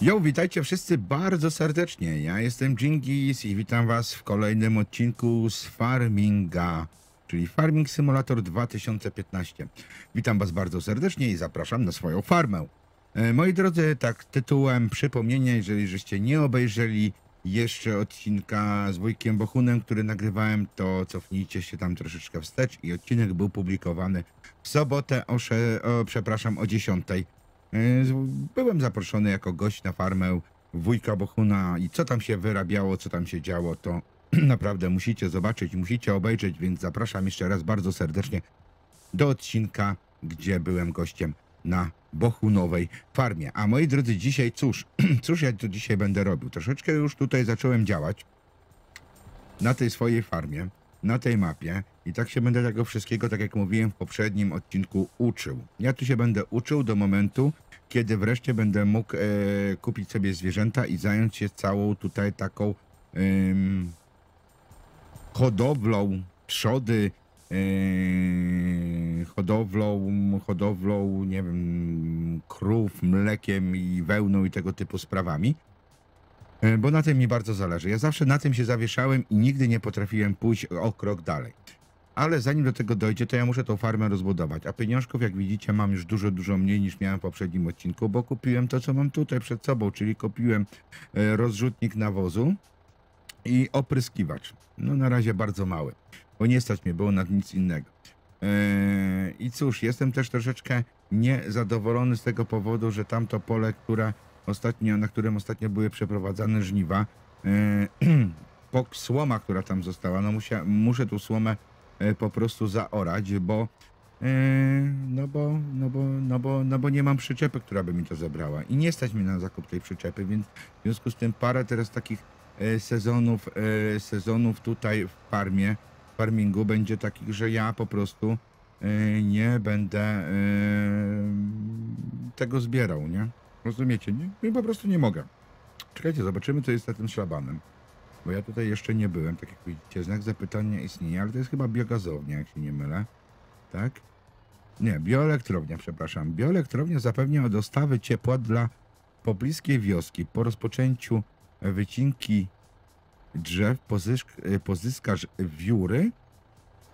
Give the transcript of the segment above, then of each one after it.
Jo, witajcie wszyscy bardzo serdecznie. Ja jestem Dżingis i witam was w kolejnym odcinku z Farminga, czyli Farming Simulator 2015. Witam was bardzo serdecznie i zapraszam na swoją farmę. Moi drodzy, tak tytułem przypomnienia, jeżeli żeście nie obejrzeli jeszcze odcinka z Wójkiem Bohunem, który nagrywałem, to cofnijcie się tam troszeczkę wstecz i odcinek był publikowany w sobotę o 10. Byłem zaproszony jako gość na farmę Wójka Bohuna i co tam się wyrabiało, co tam się działo, to naprawdę musicie zobaczyć, musicie obejrzeć, więc zapraszam jeszcze raz bardzo serdecznie do odcinka, gdzie byłem gościem na bohunowej farmie. A moi drodzy, dzisiaj cóż ja tu dzisiaj będę robił? Troszeczkę już tutaj zacząłem działać na tej swojej farmie, na tej mapie i tak się będę tego wszystkiego, tak jak mówiłem w poprzednim odcinku, uczył. Ja tu się będę uczył do momentu, kiedy wreszcie będę mógł kupić sobie zwierzęta i zająć się całą tutaj taką hodowlą trzody, hodowlą, nie wiem, krów, mlekiem i wełną i tego typu sprawami, bo na tym mi bardzo zależy. Ja zawsze na tym się zawieszałem i nigdy nie potrafiłem pójść o krok dalej. Ale zanim do tego dojdzie, to ja muszę tą farmę rozbudować. A pieniążków, jak widzicie, mam już dużo, dużo mniej niż miałem w poprzednim odcinku, bo kupiłem to, co mam tutaj przed sobą, czyli kupiłem rozrzutnik nawozu i opryskiwacz. No na razie bardzo mały, bo nie stać mnie było na nic innego. I cóż, jestem też troszeczkę niezadowolony z tego powodu, że tamto pole, na którym ostatnio były przeprowadzane żniwa, słoma, która tam została, no muszę tu słomę po prostu zaorać, bo no bo nie mam przyczepy, która by mi to zebrała i nie stać mi na zakup tej przyczepy, więc w związku z tym parę teraz takich sezonów tutaj w farmie, farmingu będzie takich, że ja po prostu nie będę tego zbierał, nie? Rozumiecie? Nie, po prostu nie mogę. Czekajcie, zobaczymy, co jest za tym szlabanem. Bo ja tutaj jeszcze nie byłem, tak jak widzicie, znak zapytania istnieje, ale to jest chyba biogazownia, jak się nie mylę. Tak? Nie, bioelektrownia, przepraszam. Bioelektrownia zapewnia dostawy ciepła dla pobliskiej wioski. Po rozpoczęciu wycinki drzew pozyskasz wióry,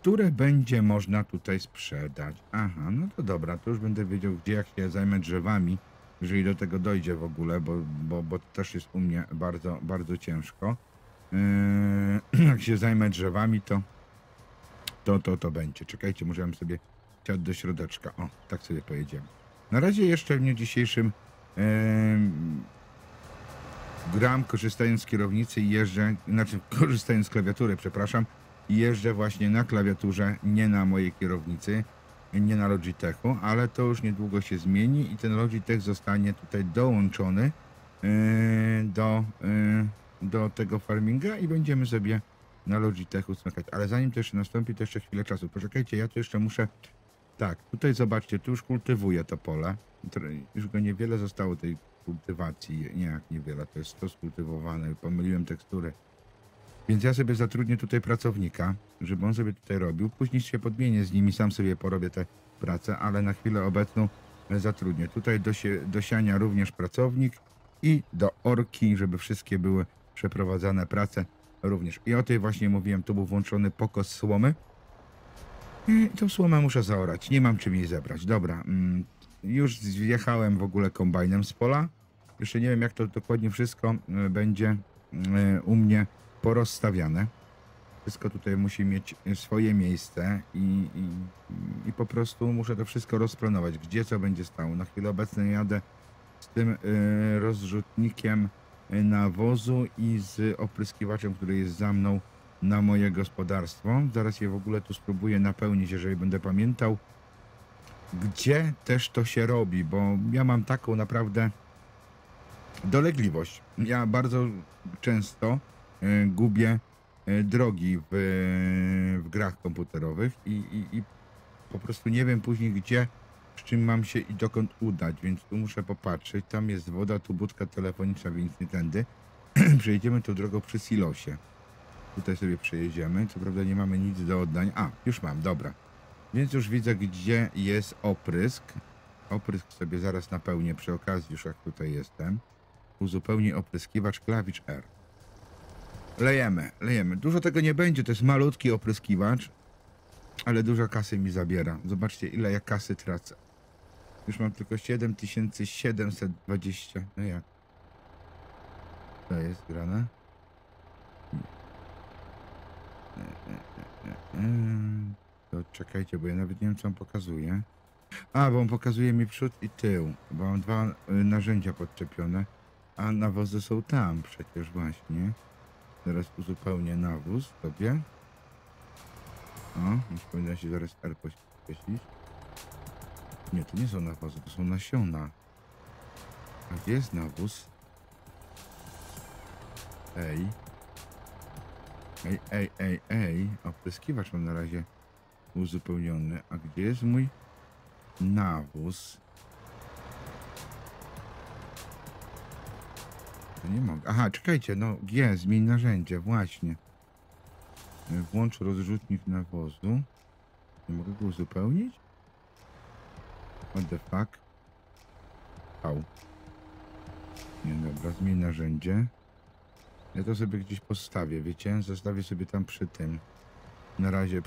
które będzie można tutaj sprzedać. Aha, no to dobra, to już będę wiedział, gdzie jak się zajmę drzewami, jeżeli do tego dojdzie w ogóle, bo to też jest u mnie bardzo, bardzo ciężko. Jak się zajmę drzewami, to będzie. Czekajcie, musiałem sobie siać do środeczka. O, tak sobie pojedziemy. Na razie jeszcze w dniu dzisiejszym gram, korzystając z kierownicy i jeżdżę, znaczy korzystając z klawiatury, przepraszam, jeżdżę właśnie na klawiaturze, nie na mojej kierownicy, nie na Logitechu, ale to już niedługo się zmieni i ten Logitech zostanie tutaj dołączony do tego farminga i będziemy sobie na Logitechu smykać. Ale zanim to jeszcze nastąpi, to jeszcze chwilę czasu. Poczekajcie, ja tu jeszcze muszę... Tak, tutaj zobaczcie, tu już kultywuję to pole. Już go niewiele zostało tej kultywacji. Nie, jak niewiele, to jest to skultywowane. Pomyliłem tekstury. Więc ja sobie zatrudnię tutaj pracownika, żeby on sobie tutaj robił. Później się podmienię z nimi, sam sobie porobię tę pracę, ale na chwilę obecną zatrudnię. Tutaj do siania również pracownik i do orki, żeby wszystkie były przeprowadzane prace również. I o tej właśnie mówiłem, tu był włączony pokos słomy. I tą słomę muszę zaorać, nie mam czym jej zebrać. Dobra, już zjechałem w ogóle kombajnem z pola. Jeszcze nie wiem, jak to dokładnie wszystko będzie u mnie porozstawiane. Wszystko tutaj musi mieć swoje miejsce i po prostu muszę to wszystko rozplanować, gdzie co będzie stało. Na chwilę obecną jadę z tym rozrzutnikiem nawozu i z opryskiwaczem, który jest za mną na moje gospodarstwo. Zaraz je w ogóle tu spróbuję napełnić, jeżeli będę pamiętał, gdzie też to się robi, bo ja mam taką naprawdę dolegliwość. Ja bardzo często gubię drogi w grach komputerowych i po prostu nie wiem później, gdzie, z czym mam się i dokąd udać, więc tu muszę popatrzeć. Tam jest woda, tu budka telefoniczna, więc nie tędy. Przejedziemy tą drogą przy silosie. Tutaj sobie przejedziemy. Co prawda nie mamy nic do oddań. A, już mam, dobra. Więc już widzę, gdzie jest oprysk. Oprysk sobie zaraz napełnię przy okazji, już jak tutaj jestem. uzupełni opryskiwacz klawisz R. Lejemy, lejemy. Dużo tego nie będzie, to jest malutki opryskiwacz, ale dużo kasy mi zabiera. Zobaczcie, ile ja kasy tracę. Już mam tylko 7720. No jak? To jest grane? To czekajcie, bo ja nawet nie wiem, co on pokazuje. A, bo on pokazuje mi przód i tył, bo mam dwa narzędzia podczepione, a nawozy są tam przecież właśnie. Zaraz uzupełnię nawóz sobie. O, już powinna się zaraz R poświecić. Nie, to nie są nawozy, to są nasiona. A gdzie jest nawóz? Ej. Ej, ej, ej, ej. Opryskiwacz mam na razie uzupełniony. A gdzie jest mój nawóz? To nie mogę. Aha, czekajcie, no G, zmień narzędzie, właśnie. Włącz rozrzutnik nawozu. Nie mogę go uzupełnić? What the fuck? Au. Nie, dobra, zmień narzędzie. Ja to sobie gdzieś postawię, wiecie? Zostawię sobie tam przy tym. Na razie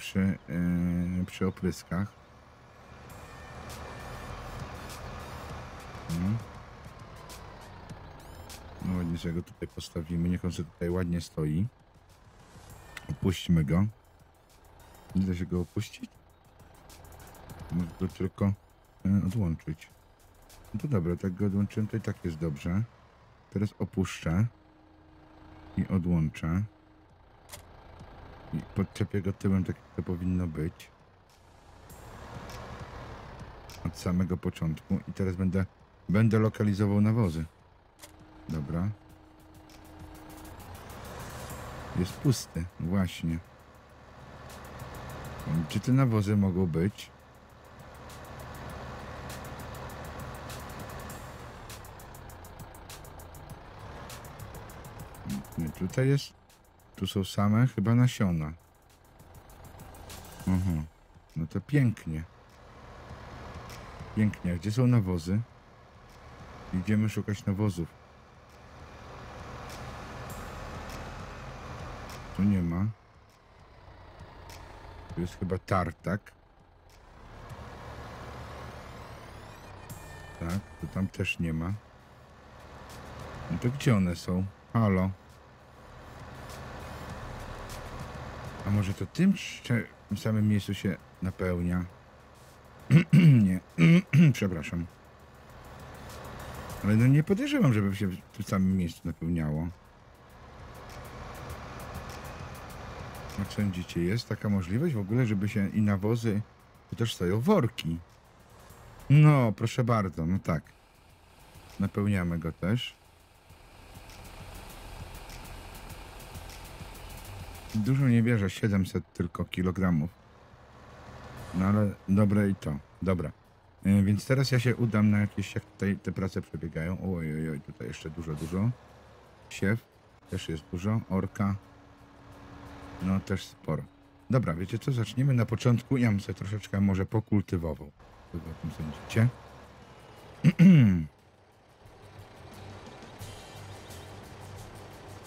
przy opryskach. No ładnie sobie go tutaj postawimy. Niech on sobie tutaj ładnie stoi. Opuśćmy go. Nie da się go opuścić? Może to tylko odłączyć. No to dobra, tak go odłączyłem, to i tak jest dobrze. Teraz opuszczę i odłączę. I podczepię go tyłem, tak jak to powinno być. Od samego początku. I teraz będę lokalizował nawozy. Dobra. Jest pusty, właśnie. Czy te nawozy mogą być? Nie, tutaj jest. Tu są same chyba nasiona. Aha. No to pięknie. Pięknie. A gdzie są nawozy? Idziemy szukać nawozów. Tu nie ma. Tu jest chyba tartak. Tak, to tam też nie ma. No to gdzie one są? Halo. A może to tym samym miejscu się napełnia? Nie. Przepraszam. Ale no nie podejrzewam, żeby się w tym samym miejscu napełniało. Jak sądzicie, jest taka możliwość w ogóle, żeby się i nawozy, to też stoją worki. No, proszę bardzo, no tak. Napełniamy go też. Dużo nie wierzę, 700 tylko kilogramów. No ale dobre i to. Dobra. Więc teraz ja się udam na jakieś, jak tutaj te prace przebiegają. Oj, oj, oj, tutaj jeszcze dużo. Siew też jest dużo. Orka. No też sporo. Dobra, wiecie co? Zaczniemy na początku. Ja bym sobie troszeczkę może pokultywował. Co o tym sądzicie?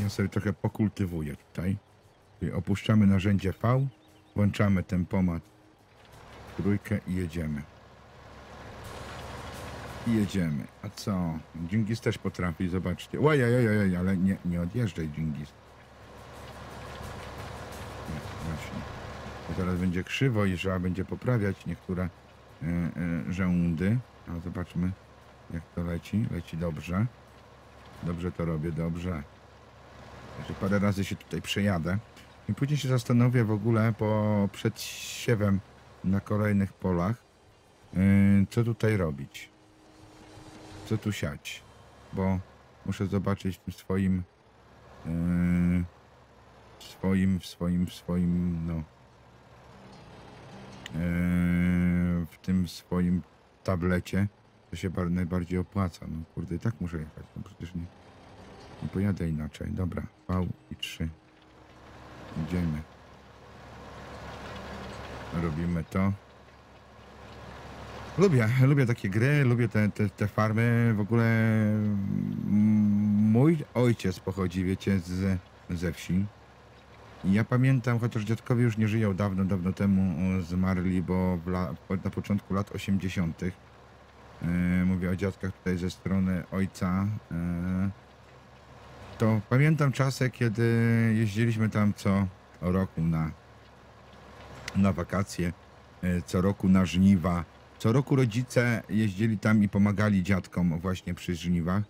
Ja sobie trochę pokultywuję tutaj. Opuszczamy narzędzie V, włączamy tempomat, trójkę i jedziemy. I jedziemy. A co? Dżingis też potrafi, zobaczcie. Ojej, ale nie odjeżdżaj, Dżingis. Właśnie. Bo teraz będzie krzywo i trzeba będzie poprawiać niektóre rzędy. A zobaczmy, jak to leci. Leci dobrze. Dobrze to robię, dobrze. Jeszcze parę razy się tutaj przejadę. I później się zastanowię w ogóle przed siewem na kolejnych polach, co tutaj robić. Co tu siać. Bo muszę zobaczyć w swoim... w tym swoim tablecie, co się najbardziej opłaca. No kurde, i tak muszę jechać. No przecież nie pojadę inaczej. Dobra, V i 3. Idziemy. Robimy to. Lubię takie gry, lubię te farmy. W ogóle Mój ojciec pochodzi, wiecie, ze wsi. Ja pamiętam, chociaż dziadkowie już nie żyją, dawno, dawno temu zmarli, bo na początku lat 80. Mówię o dziadkach tutaj ze strony ojca. To pamiętam czasy, kiedy jeździliśmy tam co roku na wakacje, co roku na żniwa. Co roku rodzice jeździli tam i pomagali dziadkom właśnie przy żniwach.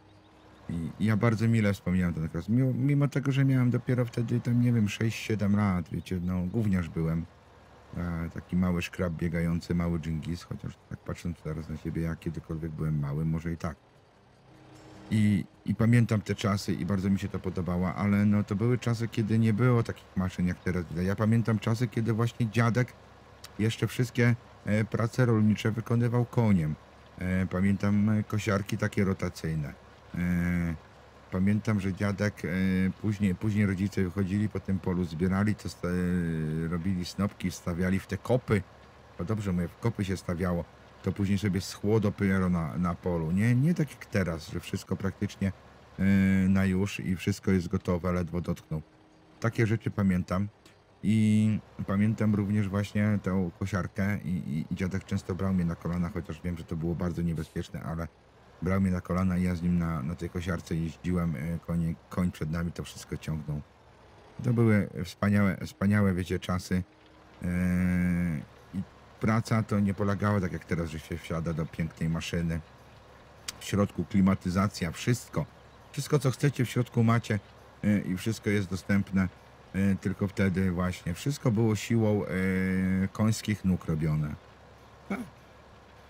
I ja bardzo mile wspomniałem ten okres, mimo tego, że miałem dopiero wtedy tam, nie wiem, 6-7 lat, wiecie, no gówniarz byłem. Taki mały szkrab biegający, mały Dżingis, chociaż tak patrząc teraz na siebie, ja kiedykolwiek byłem mały, może i tak. I pamiętam te czasy i bardzo mi się to podobało, ale no to były czasy, kiedy nie było takich maszyn jak teraz. Ja pamiętam czasy, kiedy właśnie dziadek jeszcze wszystkie prace rolnicze wykonywał koniem. Pamiętam kosiarki takie rotacyjne. Pamiętam, że dziadek, później rodzice wychodzili po tym polu, zbierali, to robili snopki, stawiali w te kopy. O dobrze mówię, w kopy się stawiało. To później sobie schło dopiero na polu. Nie tak jak teraz, że wszystko praktycznie na już i wszystko jest gotowe, ledwo dotknął. Takie rzeczy pamiętam. I pamiętam również właśnie tę kosiarkę i dziadek często brał mnie na kolana, chociaż wiem, że to było bardzo niebezpieczne, ale brał mnie na kolana i ja z nim na tej kosiarce jeździłem, koń przed nami to wszystko ciągnął. To były wspaniałe, wiecie, czasy. I praca to nie polegała tak jak teraz, że się wsiada do pięknej maszyny. W środku klimatyzacja, wszystko co chcecie w środku macie i wszystko jest dostępne. Tylko wtedy właśnie wszystko było siłą końskich nóg robione.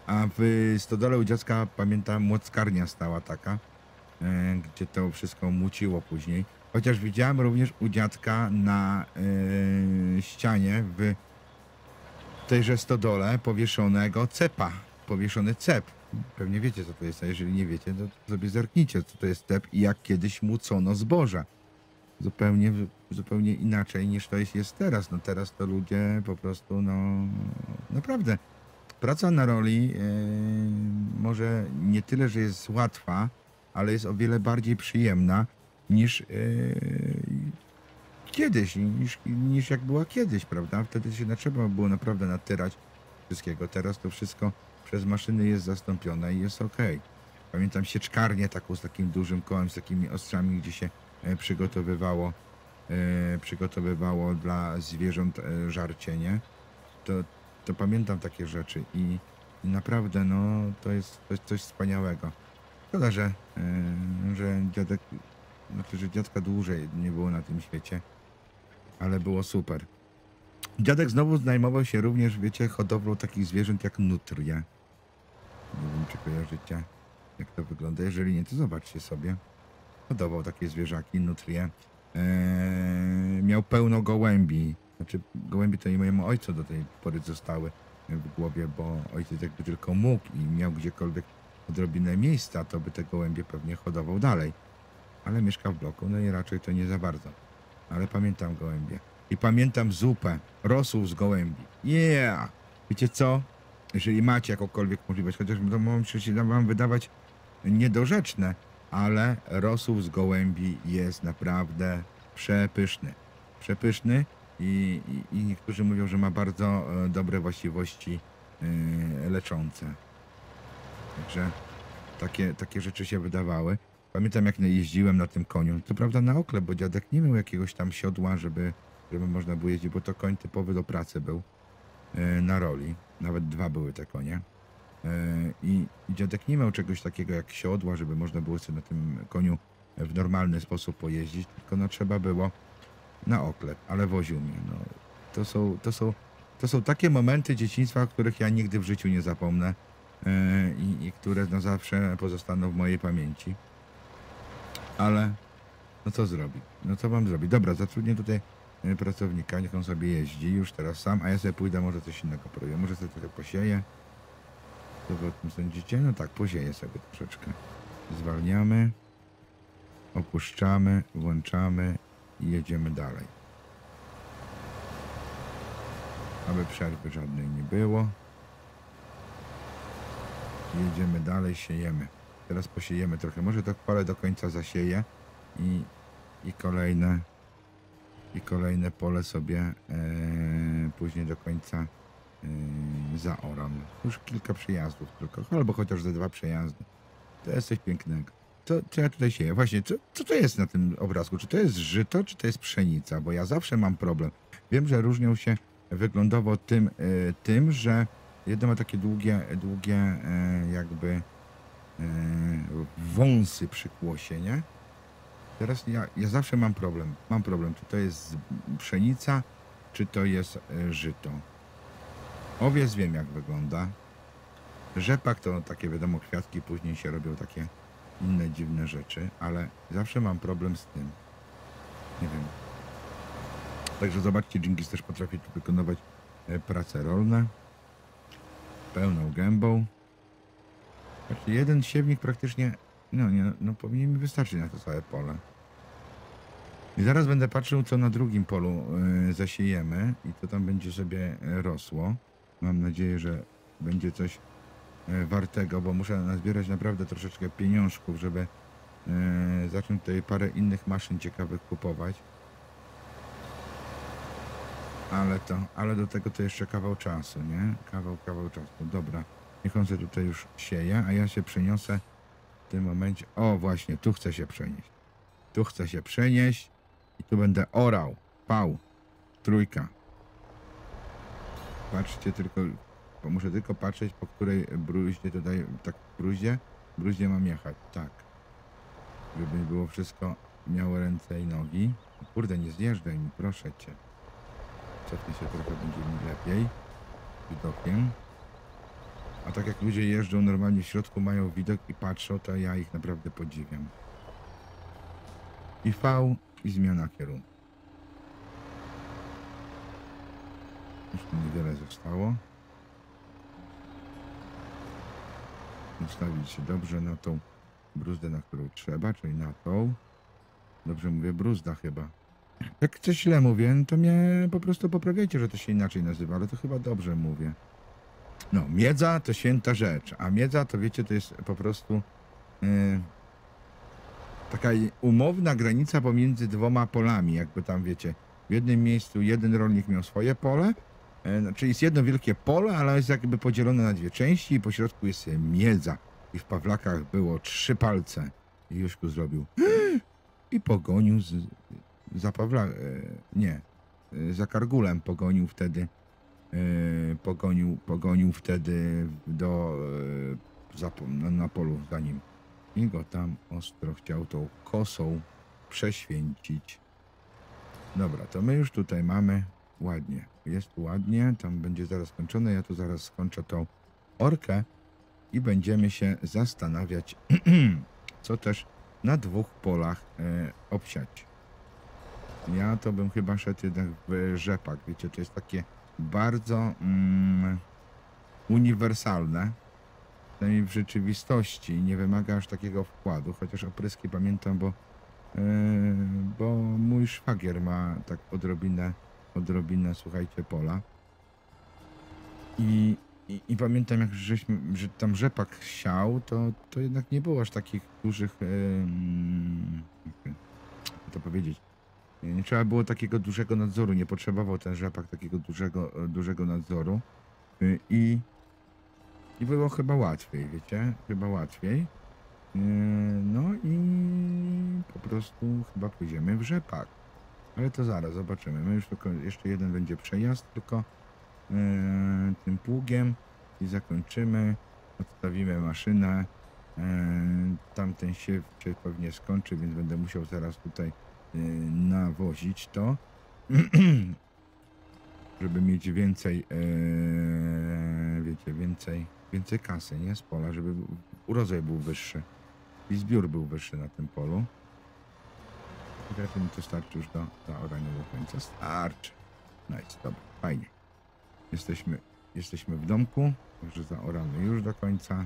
A w stodole u dziecka, pamiętam, młockarnia stała taka, gdzie to wszystko muciło później. Chociaż widziałem również u dziadka na ścianie w tejże stodole powieszony cep. Pewnie wiecie, co to jest, a jeżeli nie wiecie, to sobie zerknijcie, co to jest cep i jak kiedyś mucono zboże. Zupełnie inaczej niż to jest teraz. No teraz to ludzie po prostu, no naprawdę... Praca na roli może nie tyle, że jest łatwa, ale jest o wiele bardziej przyjemna niż kiedyś, niż jak była kiedyś, prawda? Wtedy się trzeba było naprawdę natyrać wszystkiego. Teraz to wszystko przez maszyny jest zastąpione i jest ok. Pamiętam sieczkarnię taką z takim dużym kołem, z takimi ostrzami, gdzie się przygotowywało dla zwierząt żarcie, nie? To pamiętam takie rzeczy i naprawdę no, to jest coś wspaniałego. Szkoda, że dziadek, znaczy, że dziadka dłużej nie było na tym świecie, ale było super. Dziadek znowu zajmował się również, wiecie, hodowlą takich zwierząt jak nutria. Nie wiem, czy kojarzycie, jak to wygląda. Jeżeli nie, to zobaczcie sobie. Hodował takie zwierzaki, nutrie. Miał pełno gołębi. Znaczy, gołębie to i mojemu ojcu do tej pory zostały w głowie, bo ojciec jakby tylko mógł i miał gdziekolwiek odrobinę miejsca, to by te gołębie pewnie hodował dalej. Ale mieszka w bloku, no i raczej to nie za bardzo. Ale pamiętam gołębie. I pamiętam zupę rosół z gołębi. Yeah! Wiecie co? Jeżeli macie jakąkolwiek możliwość, chociaż to może się wam wydawać niedorzeczne, ale rosół z gołębi jest naprawdę przepyszny. Przepyszny. I niektórzy mówią, że ma bardzo dobre właściwości leczące. Także takie rzeczy się wydawały. Pamiętam, jak jeździłem na tym koniu. Co prawda na okle, bo dziadek nie miał jakiegoś tam siodła, żeby można było jeździć, bo to koń typowy do pracy był na roli. Nawet dwa były te konie. I dziadek nie miał czegoś takiego jak siodła, żeby można było sobie na tym koniu w normalny sposób pojeździć, tylko no, trzeba było na oklep, ale woził mnie. No, to są takie momenty dzieciństwa, których ja nigdy w życiu nie zapomnę i które na zawsze pozostaną w mojej pamięci. Ale no co zrobić? No co mam zrobić? Dobra, zatrudnię tutaj pracownika, niech on sobie jeździ już teraz sam, a ja sobie pójdę, może coś innego porobię, może sobie trochę posieję. Co wy o tym sądzicie? No tak, posieję sobie troszeczkę. Zwalniamy, opuszczamy, włączamy i jedziemy dalej. Aby przerwy żadnej nie było. Jedziemy dalej, siejemy. Teraz posiejemy trochę. Może tak parę do końca zasieję, i kolejne pole sobie później do końca zaoram. Już kilka przejazdów tylko, albo chociaż ze dwa przejazdy. To jest coś pięknego. Co ja tutaj sieję? Właśnie, co to jest na tym obrazku? Czy to jest żyto, czy to jest pszenica? Bo ja zawsze mam problem. Wiem, że różnią się wyglądowo tym, że jedno ma takie długie jakby wąsy przy kłosie, nie? Teraz ja zawsze mam problem. Mam problem, czy to jest pszenica, czy to jest żyto. Owiec wiem, jak wygląda. Rzepak to takie, wiadomo, kwiatki, później się robią takie inne dziwne rzeczy, ale zawsze mam problem z tym. Nie wiem. Także zobaczcie, Dżingis też potrafi tu wykonywać prace rolne. Pełną gębą. Znaczy jeden siewnik praktycznie, no powinien mi wystarczyć na to całe pole. I zaraz będę patrzył, co na drugim polu zasiejemy i co tam będzie sobie rosło. Mam nadzieję, że będzie coś wartego, bo muszę nazbierać naprawdę troszeczkę pieniążków, żeby zacząć tutaj parę innych maszyn ciekawych kupować. Ale do tego to jeszcze kawał czasu, nie? Kawał czasu. Dobra, niech on się tutaj już sieje, a ja się przeniosę w tym momencie. O, właśnie, tu chcę się przenieść. Tu chcę się przenieść i tu będę orał. Pał. Trójka. Patrzcie tylko, bo muszę tylko patrzeć, po której bruździe tutaj, tak bruździe mam jechać, tak. Żeby było wszystko, miało ręce i nogi. Kurde, nie zjeżdżaj mi, proszę cię. Cofnij się trochę, będzie mi lepiej. Widokiem. A tak jak ludzie jeżdżą normalnie w środku, mają widok i patrzą, to ja ich naprawdę podziwiam. I V, i zmiana kierunku. Już mi niewiele zostało. Ustawić się dobrze na tą bruzdę, na którą trzeba, czyli na tą. Dobrze mówię, bruzda chyba. Jak coś źle mówię, to mnie po prostu poprawiajcie, że to się inaczej nazywa, ale to chyba dobrze mówię. No, miedza to święta rzecz, a miedza to wiecie, to jest po prostu taka umowna granica pomiędzy dwoma polami, jakby tam wiecie. W jednym miejscu jeden rolnik miał swoje pole, czyli jest jedno wielkie pole, ale jest jakby podzielone na dwie części i po środku jest miedza. I w Pawlakach było 3 palce. I Juszku zrobił i pogonił za Pawlakiem, nie, za Kargulem pogonił wtedy, wtedy na polu za nim. I go tam ostro chciał tą kosą prześwięcić. Dobra, to my już tutaj mamy ładnie. Jest ładnie, tam będzie zaraz skończone. Ja tu zaraz skończę tą orkę i będziemy się zastanawiać, co też na 2 polach obsiać. Ja to bym chyba szedł jednak w rzepak. Wiecie, to jest takie bardzo uniwersalne. Przynajmniej w rzeczywistości nie wymaga aż takiego wkładu, chociaż opryski pamiętam, bo mój szwagier ma tak odrobinę, słuchajcie, pola. I pamiętam, jak że tam rzepak siał, to jednak nie było aż takich dużych, jak to powiedzieć, nie trzeba było takiego dużego nadzoru, nie potrzebował ten rzepak takiego dużego nadzoru. I było chyba łatwiej, wiecie? Chyba łatwiej. No i po prostu chyba pójdziemy w rzepak. Ale to zaraz zobaczymy. My już tylko jeszcze jeden będzie przejazd tylko tym pługiem i zakończymy. Odstawimy maszynę. Tamten siew się pewnie skończy, więc będę musiał zaraz tutaj nawozić to, żeby mieć więcej, wiecie, więcej kasy, nie? Z pola, żeby urodzaj był wyższy i zbiór był wyższy na tym polu. I raczej mi to starczy już do orania do końca. Starczy. Nice, dobra, fajnie. Jesteśmy w domku, już zaoramy już do końca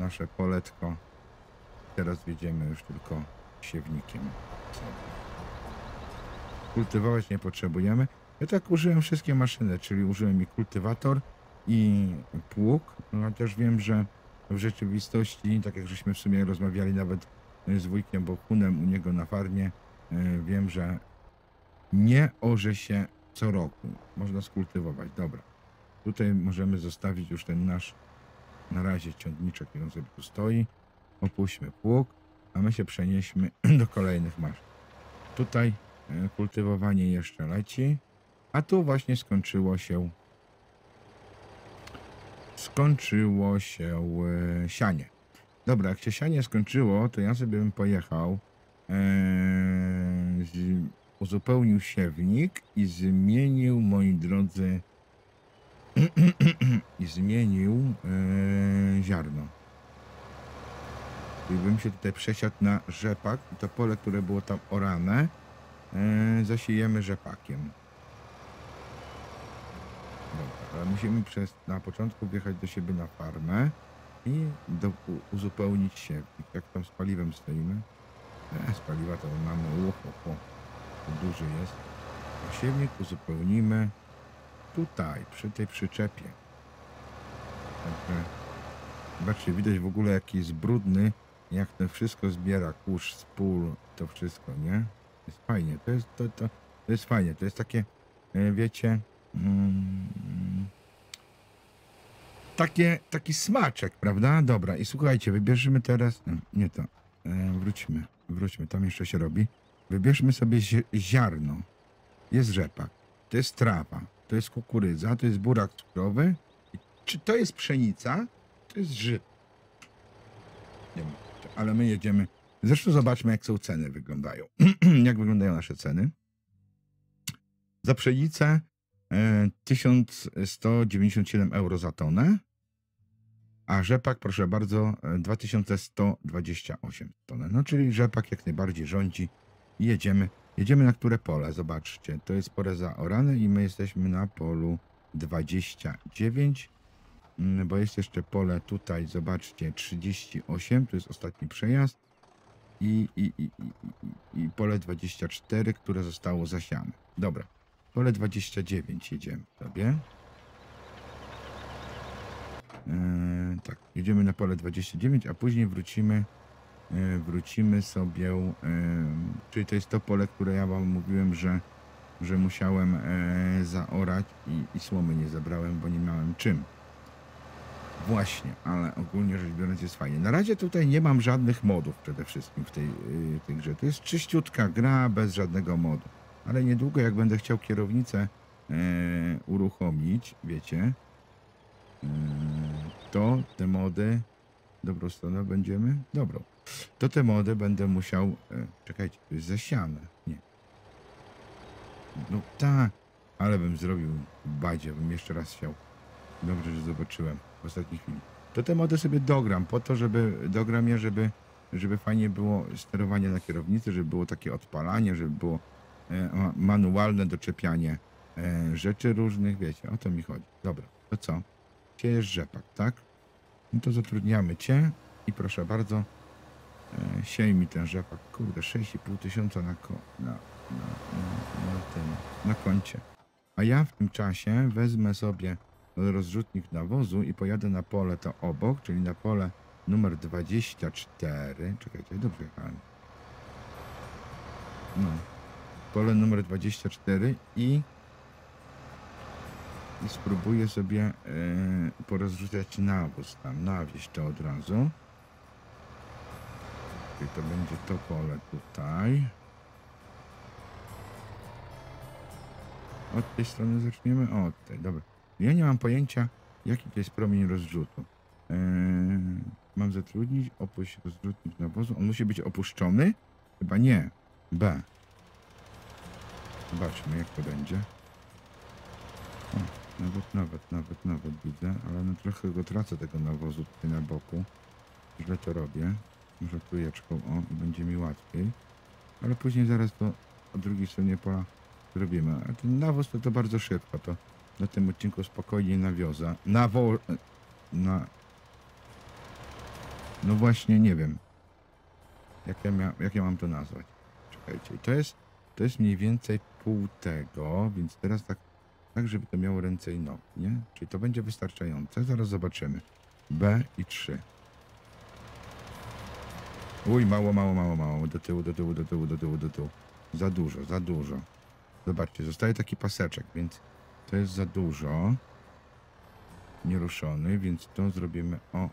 nasze poletko. Teraz wjedziemy już tylko siewnikiem. Kultywować nie potrzebujemy. Ja tak użyłem wszystkie maszyny, czyli użyłem i kultywator, i pług. No też wiem, że w rzeczywistości, tak jak żeśmy w sumie rozmawiali nawet z wujkiem Bohunem u niego na farmie, wiem, że nie orze się co roku. Można skultywować. Dobra. Tutaj możemy zostawić już ten nasz na razie ciągniczek, który sobie tu stoi. Opuśćmy pług, a my się przenieśmy do kolejnych maszyn. Tutaj kultywowanie jeszcze leci, a tu właśnie skończyło się sianie. Dobra, jak się sianie skończyło, to ja sobie bym pojechał, uzupełnił siewnik i zmienił, moi drodzy, i zmienił ziarno. I bym się tutaj przesiadł na rzepak i to pole, które było tam orane, zasiejemy rzepakiem. Dobra, ale musimy na początku wjechać do siebie na farmę i uzupełnić siewnik. Jak tam z paliwem stoimy? Z paliwa to mamy łochopo, duży jest. A siewnik uzupełnimy tutaj, przy tej przyczepie. Także, zobaczcie, widać w ogóle jaki jest brudny, jak to wszystko zbiera, kurz z pól, to wszystko, nie? Jest fajnie, to jest fajnie, to jest takie, wiecie, taki smaczek, prawda? Dobra, i słuchajcie, wybierzmy teraz, nie to, wróćmy, tam jeszcze się robi. Wybierzmy sobie ziarno, jest rzepak, to jest trawa, to jest kukurydza, to jest burak cukrowy, czy to jest pszenica? To jest żyt. Nie wiem, ale my jedziemy. Zresztą zobaczmy, jak są ceny wyglądają. Jak wyglądają nasze ceny. Za pszenicę 1197 euro za tonę, a rzepak, proszę bardzo, 2128 tonę. No czyli rzepak jak najbardziej rządzi. Jedziemy. Jedziemy na które pole? Zobaczcie. To jest pole zaorane i my jesteśmy na polu 29. Bo jest jeszcze pole tutaj, zobaczcie, 38, to jest ostatni przejazd i pole 24, które zostało zasiane. Dobra, pole 29 jedziemy sobie. Tak, jedziemy na pole 29, a później wrócimy sobie, czyli to jest to pole, które ja wam mówiłem, że musiałem zaorać i słomy nie zabrałem, bo nie miałem czym. Właśnie, ale ogólnie rzecz biorąc jest fajnie. Na razie tutaj nie mam żadnych modów przede wszystkim w tej grze. To jest czyściutka gra bez żadnego modu. Ale niedługo jak będę chciał kierownicę uruchomić, wiecie, to te mody... Dobrą stronę będziemy? Dobrą. To te mody będę musiał... czekajcie, to jest zasiane. Nie. No tak, ale bym zrobił badzie, bym jeszcze raz chciał. Dobrze, że zobaczyłem w ostatniej chwili. To te mody sobie dogram, po to, żeby dogram je, żeby fajnie było sterowanie na kierownicy, żeby było takie odpalanie, żeby było manualne doczepianie rzeczy różnych, wiecie, o to mi chodzi. Dobra, to co? Siejesz rzepak, tak? No to zatrudniamy cię i proszę bardzo, siej mi ten rzepak. Kurde, 6500 na koncie. A ja w tym czasie wezmę sobie rozrzutnik nawozu i pojadę na pole to obok, czyli na pole numer 24. Czekajcie, dobrze jechałem. No. Pole numer 24 i spróbuję sobie porozrzucać nawóz tam, nawieźć to od razu. I to będzie to pole tutaj. Od tej strony zaczniemy? Od tej, dobra. Ja nie mam pojęcia, jaki to jest promień rozrzutu. Mam zatrudnić, opuść rozrzutnik nawozu. On musi być opuszczony? Chyba nie. B. Zobaczmy, jak to będzie. O, nawet widzę, ale no trochę go tracę, tego nawozu tutaj na boku. Źle to robię. Może trójeczką, o, będzie mi łatwiej. Ale później zaraz to od drugiej strony pola zrobimy. A ten nawóz to bardzo szybko, to na tym odcinku spokojnie nawiozę. No właśnie, nie wiem. Jak ja mam to nazwać? Czekajcie, to jest mniej więcej pół tego, więc teraz tak żeby to miało ręce i nogi, nie? Czyli to będzie wystarczające. Zaraz zobaczymy. B i 3. Uj, mało. Do tyłu. Za dużo. Zobaczcie, zostaje taki paseczek, więc to jest za dużo. Nieruszony, więc to zrobimy o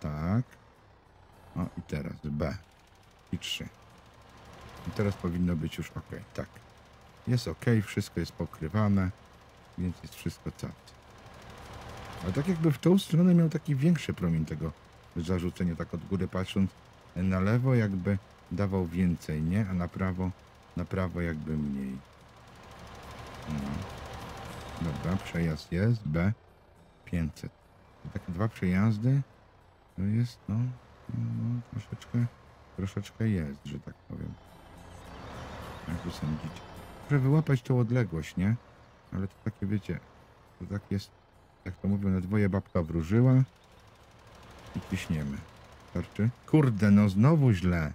tak. O i teraz B i 3. I teraz powinno być już ok, tak. Jest ok, wszystko jest pokrywane, więc jest wszystko cały. A tak jakby w tą stronę miał taki większy promień tego zarzucenia, tak od góry patrząc na lewo jakby dawał więcej, nie? A na prawo jakby mniej. No. Dobra, przejazd jest, B, 500. Takie dwa przejazdy, to jest, no troszeczkę jest, że tak powiem. Jak to sądzicie? Muszę wyłapać tą odległość, nie? Ale to takie, wiecie, to tak jest, jak to mówią, na dwoje babka wróżyła i ciśniemy. Starczy? Kurde, no znowu źle.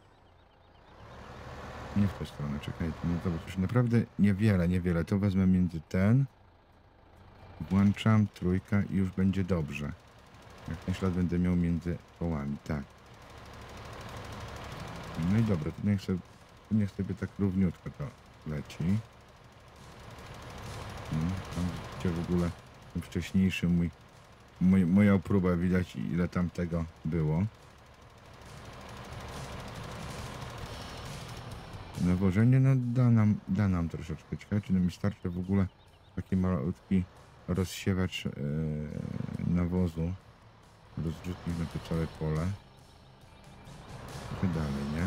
Nie w tą stronę, czekaj, no to już naprawdę niewiele. To wezmę między ten. Włączam trójka i już będzie dobrze. Jak ten ślad będę miał między kołami, tak. No i dobra, to niech sobie tak równiutko to leci. No, tam gdzie w ogóle ten wcześniejszy moja próba, widać ile tam tego było. Nawożenie no da nam troszeczkę. Ciekawe, czy mi starczy w ogóle taki malutki rozsiewacz nawozu. Rozrzutnik na to całe pole. Trochę dalej, nie?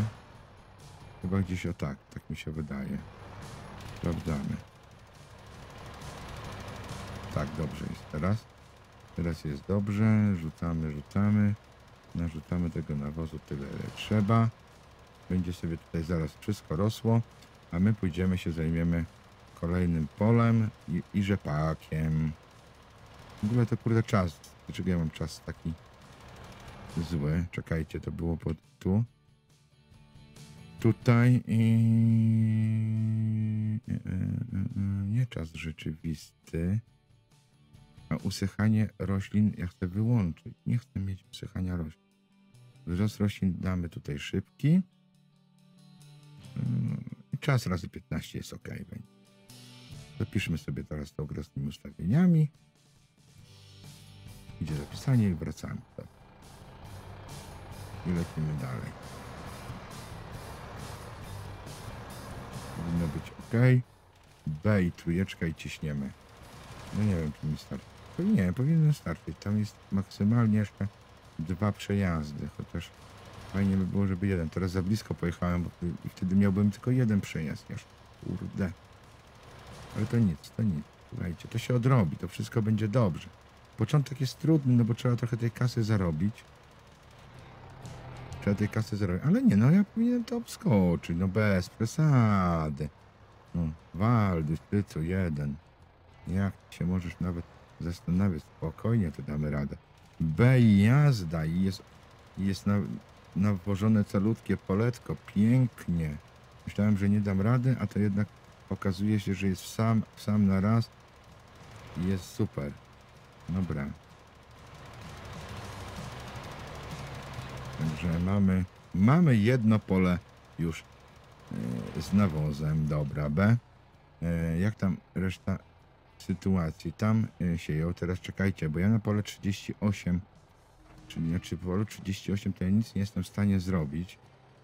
Chyba gdzieś o tak mi się wydaje. Sprawdzamy. Tak, dobrze jest teraz. Teraz jest dobrze. Rzucamy. Narzucamy tego nawozu tyle, ile trzeba. Będzie sobie tutaj zaraz wszystko rosło, a my pójdziemy się zajmiemy kolejnym polem i rzepakiem. W ogóle to kurde czas. Dlaczego ja mam czas taki zły? Czekajcie, to było pod tu. Tutaj i... nie czas rzeczywisty. A usychanie roślin ja chcę wyłączyć. Nie chcę mieć usychania roślin. Wzrost roślin damy tutaj szybki. Czas razy 15 jest ok. Zapiszmy sobie teraz to grę z tymi ustawieniami. Idzie zapisanie i wracamy. I lecimy dalej. Powinno być ok. B i trójeczka i ciśniemy. No nie wiem, czy mi starczy. Nie, powinno starczyć. Tam jest maksymalnie jeszcze 2 przejazdy, chociaż fajnie by było, żeby jeden. Teraz za blisko pojechałem, bo wtedy miałbym tylko 1 przejazd. Już. Kurde. Ale to nic. Słuchajcie, to się odrobi, to wszystko będzie dobrze. Początek jest trudny, no bo trzeba trochę tej kasy zarobić. Ale nie, no ja powinienem to obskoczyć, no bez przesady. No, Waldy, ty co, 1. Jak się możesz nawet zastanawiać, spokojnie to damy radę. B jazda i jest nawożone calutkie poletko, pięknie. Myślałem, że nie dam rady, a to jednak okazuje się, że jest sam na raz i jest super. Dobra. Także mamy jedno pole już z nawozem. Dobra, B. Jak tam reszta sytuacji? Tam sieją. Teraz czekajcie, bo ja na pole 38, czyli znaczy polu 38 to ja nic nie jestem w stanie zrobić,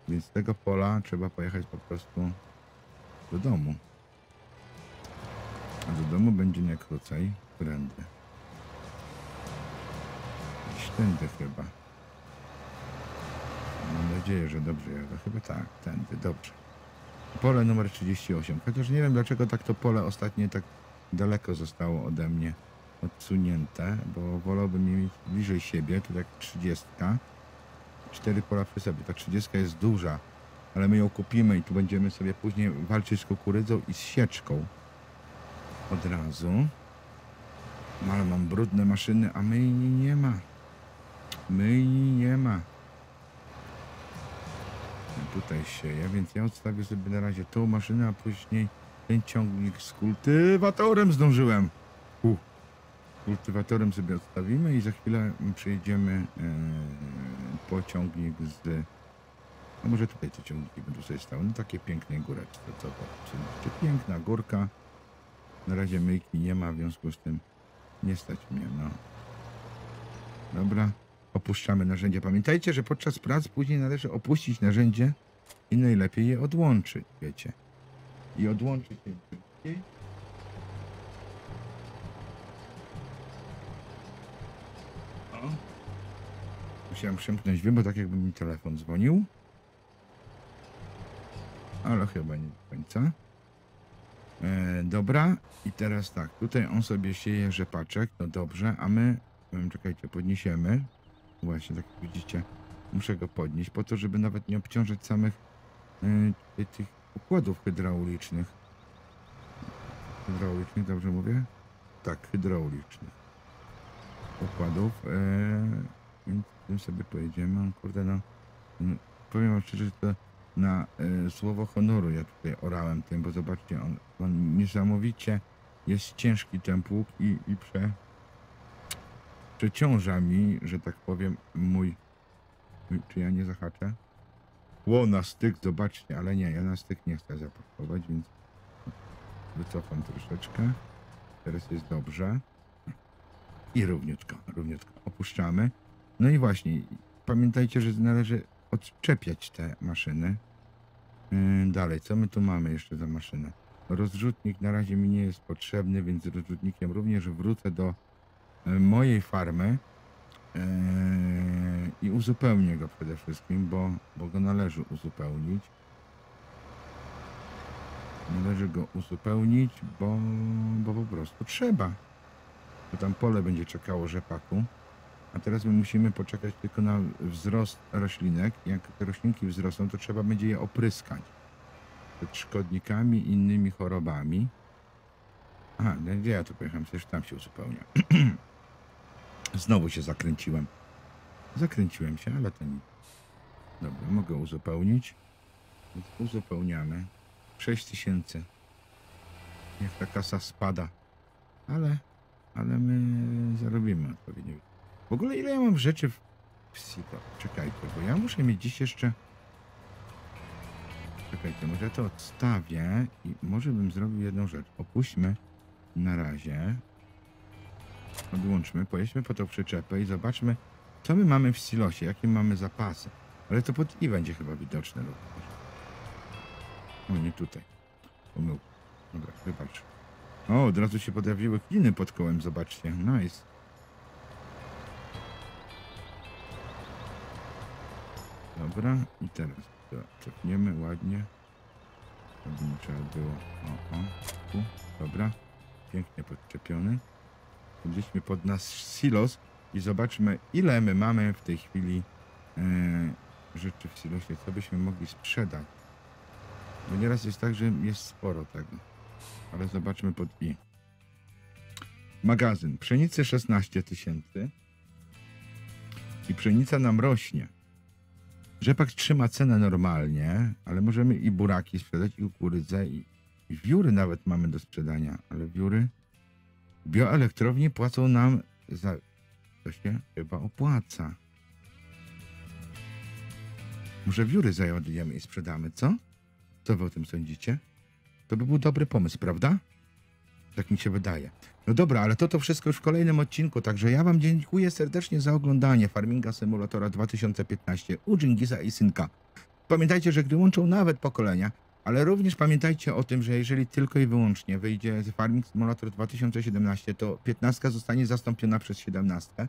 więc z tego pola trzeba pojechać po prostu do domu. A do domu będzie nie krócej, prędzej. Gdzieś tędy chyba. Mam nadzieję, że dobrze jadę. Chyba tak, tędy, dobrze. Pole numer 38. Chociaż nie wiem, dlaczego tak to pole ostatnie tak daleko zostało ode mnie odsunięte, bo wolałbym je mieć bliżej siebie, tu jak 30. 4 pola przy sobie. Ta 30 jest duża, ale my ją kupimy i tu będziemy sobie później walczyć z kukurydzą i z sieczką. Od razu. No, ale mam brudne maszyny, a myjni nie ma. No, tutaj sieję, więc ja odstawię sobie na razie tą maszynę, a później ten ciągnik z kultywatorem zdążyłem. Kultywatorem sobie odstawimy i za chwilę przyjedziemy po ciągnik z A może tutaj te ciągniki będą sobie stały? No takie piękne góreczce, zobaczcie. Piękna górka. Na razie myjki nie ma, w związku z tym nie stać mnie, no. Dobra, opuszczamy narzędzie. Pamiętajcie, że podczas prac później należy opuścić narzędzie i najlepiej je odłączyć, wiecie. I odłączyć je szybciej. Musiałem przymknąć drzwi, bo tak jakby mi telefon dzwonił. Ale chyba nie do końca. Dobra, i teraz tak, tutaj on sobie sieje rzepaczek, no dobrze, a my, czekajcie, podniesiemy. Właśnie, tak jak widzicie, muszę go podnieść, po to, żeby nawet nie obciążać samych tych układów hydraulicznych. Hydraulicznych, dobrze mówię? Tak, hydraulicznych. Układów. Więc tym sobie pojedziemy. On, kurde, no, powiem wam szczerze, że to na słowo honoru ja tutaj orałem tym, bo zobaczcie, on niesamowicie jest ciężki ten pług i przeciąża mi, że tak powiem, mój... Czy ja nie zahaczę? Ło, na styk, zobaczcie, ale nie, ja na styk nie chcę zapakować, więc wycofam troszeczkę. Teraz jest dobrze. I równiutko, równiutko opuszczamy. No i właśnie, pamiętajcie, że należy odczepiać te maszyny. Dalej, co my tu mamy jeszcze za maszynę? Rozrzutnik na razie mi nie jest potrzebny, więc z rozrzutnikiem również wrócę do mojej farmy i uzupełnię go przede wszystkim, bo go należy uzupełnić. Należy go uzupełnić, bo po prostu trzeba. Bo tam pole będzie czekało rzepaku. A teraz my musimy poczekać tylko na wzrost roślinek. Jak te roślinki wzrosną, to trzeba będzie je opryskać przed szkodnikami i innymi chorobami. Aha, gdzie ja tu pojechałem? Przecież tam się uzupełnia. Znowu się zakręciłem. Zakręciłem się, ale to nic. Dobra, mogę uzupełnić. Więc uzupełniamy. 6000. Niech ta kasa spada. Ale my zarobimy odpowiednio. W ogóle ile ja mam rzeczy w psiko? Czekajcie, bo ja muszę mieć dziś jeszcze... Czekajcie, może ja to odstawię i może bym zrobił jedną rzecz. Opuśćmy na razie. Odłączmy, pojedźmy po tą przyczepę i zobaczmy, co my mamy w silosie, jakie mamy zapasy. Ale to pod i będzie chyba widoczne. O, nie tutaj. Pomyłka. Dobra, wybacz. O, od razu się pojawiły kliny pod kołem, zobaczcie. Nice. Dobra, i teraz to czepniemy ładnie. To by nie trzeba było. O. Dobra. Pięknie podczepiony. Wzięliśmy pod nas silos i zobaczmy, ile my mamy w tej chwili rzeczy w silosie, co byśmy mogli sprzedać. Bo nieraz jest tak, że jest sporo tego. Ale zobaczmy pod i. Magazyn. Pszenicy 16000. I pszenica nam rośnie. Rzepak trzyma cenę normalnie, ale możemy i buraki sprzedać, i kukurydzę, i wióry nawet mamy do sprzedania, ale wióry bioelektrownie płacą nam za... To się chyba opłaca. Może wióry zajadujemy i sprzedamy, co? Co wy o tym sądzicie? To by był dobry pomysł, prawda? Tak mi się wydaje. No dobra, ale to wszystko już w kolejnym odcinku, także ja wam dziękuję serdecznie za oglądanie Farminga Simulatora 2015 u Dżingisa i synka. Pamiętajcie, że gdy łączą nawet pokolenia, ale również pamiętajcie o tym, że jeżeli tylko i wyłącznie wyjdzie Farming Simulator 2017, to 15 zostanie zastąpiona przez 17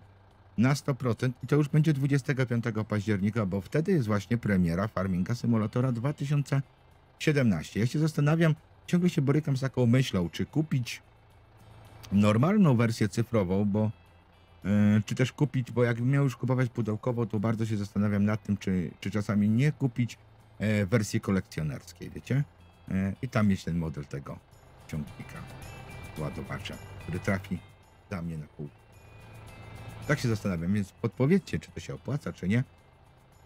na 100% i to już będzie 25 października, bo wtedy jest właśnie premiera Farminga Simulatora 2017. Ja się zastanawiam, ciągle się borykam z taką myślą, czy kupić normalną wersję cyfrową, bo czy też kupić, bo jak miał już kupować pudełkowo, to bardzo się zastanawiam nad tym, czy czasami nie kupić wersji kolekcjonerskiej, wiecie? I tam jest ten model tego ciągnika, ładowacza, który trafi za mnie na kółko. Tak się zastanawiam, więc podpowiedzcie, czy to się opłaca, czy nie,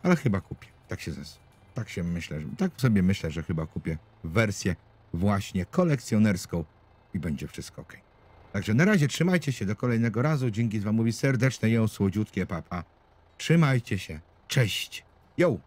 ale chyba kupię. Tak sobie myślę, że chyba kupię wersję właśnie kolekcjonerską i będzie wszystko ok. Także na razie trzymajcie się do kolejnego razu. Dzięki z wam mówi serdeczne, słodziutkie papa. Trzymajcie się. Cześć. Jo!